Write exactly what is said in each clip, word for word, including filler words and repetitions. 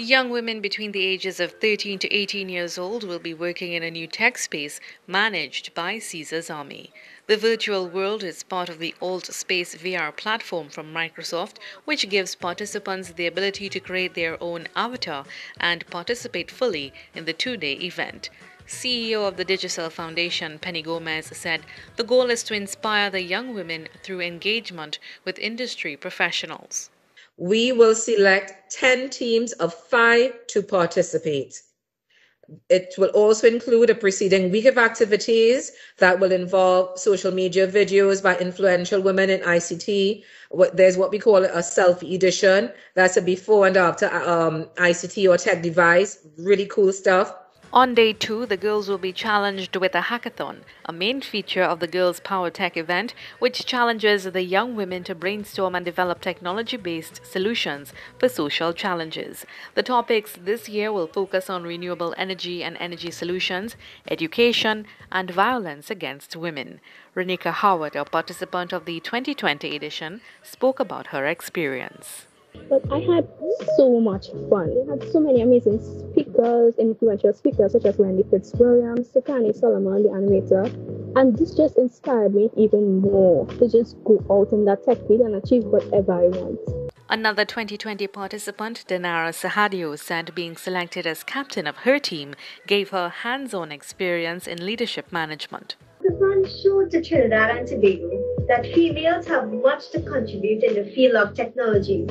Young women between the ages of thirteen to eighteen years old will be working in a new tech space managed by Caesar's Army. The virtual world is part of the AltSpace V R platform from Microsoft, which gives participants the ability to create their own avatar and participate fully in the two-day event. C E O of the Digicel Foundation, Penny Gomez, said the goal is to inspire the young women through engagement with industry professionals. We will select ten teams of five to participate. It will also include a preceding week of activities that will involve social media videos by influential women in I C T. There's what we call a selfie edition. That's a before and after um, I C T or tech device. Really cool stuff. On day two, the girls will be challenged with a hackathon, a main feature of the Girls Power Tech event, which challenges the young women to brainstorm and develop technology-based solutions for social challenges. The topics this year will focus on renewable energy and energy solutions, education, and violence against women. Renika Howard, a participant of the twenty twenty edition, spoke about her experience. But I had so much fun. We had so many amazing speakers, influential speakers such as Wendy Fitz-Williams, Sikani Solomon, the animator. And this just inspired me even more to just go out in that tech field and achieve whatever I want. Another twenty twenty participant, Denara Sahadio, said being selected as captain of her team gave her hands-on experience in leadership management. The run showed to Trinidad and Tobago that females have much to contribute in the field of technology.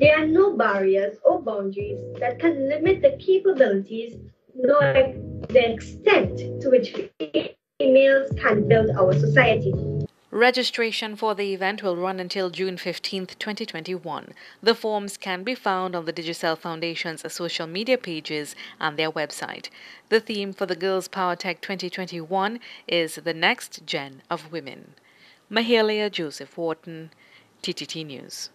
There are no barriers or boundaries that can limit the capabilities nor the extent to which females can build our society. Registration for the event will run until June fifteenth, twenty twenty-one. The forms can be found on the Digicel Foundation's social media pages and their website. The theme for the Girls Power Tech twenty twenty-one is the next gen of women. Mahalia Joseph Wharton, T T T News.